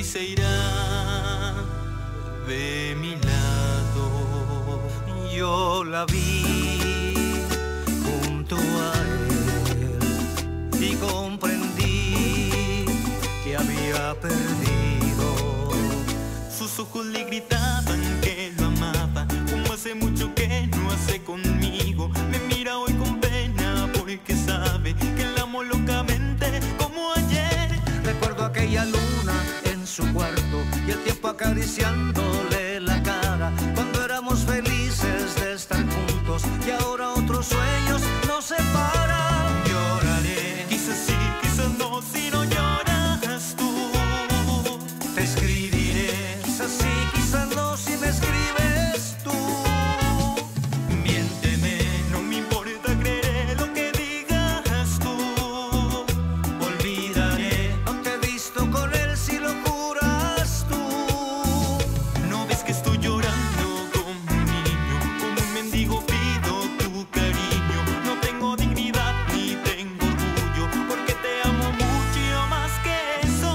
y se irá de mi lado. Yo la vi junto a él y comprendí que había perdido. Sus ojos le gritaban que lo amaba, como hace mucho que no hace conmigo. Me mira hoy con pena porque sabe que la amo locamente como ayer. Recuerdo aquella luna en su cuarto y el tiempo acariciándole la cara, cuando éramos felices de estar juntos y ahora otros sueños nos separan. Lloraré, quizás sí, quizás no, si no lloras tú. Te escribiré, quizás sí, quizás no, si me escribes tú. Miénteme, no me importa, creeré lo que digas tú. Olvidaré, aunque he visto con él, si lo juras tú. No ves que estoy llorando como un niño, como un mendigo pido tu cariño. No tengo dignidad ni tengo orgullo, porque te amo mucho más que eso.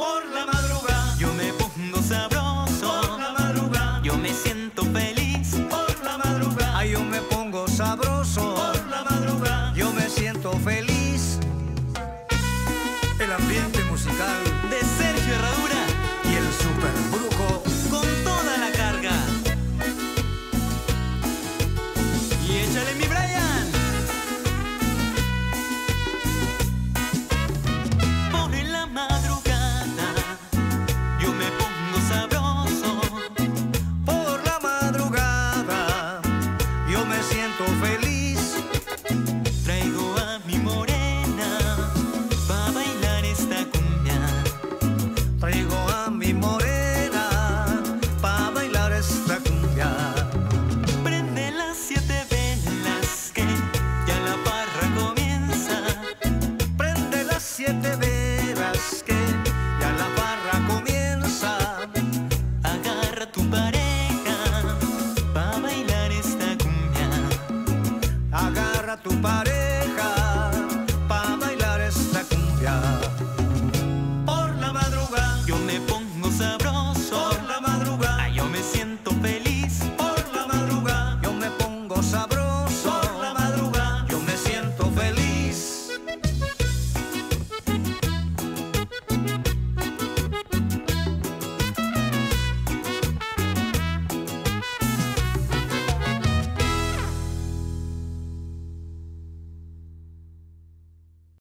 Por la madrugada yo me pongo sabroso. Por la madrugada yo me siento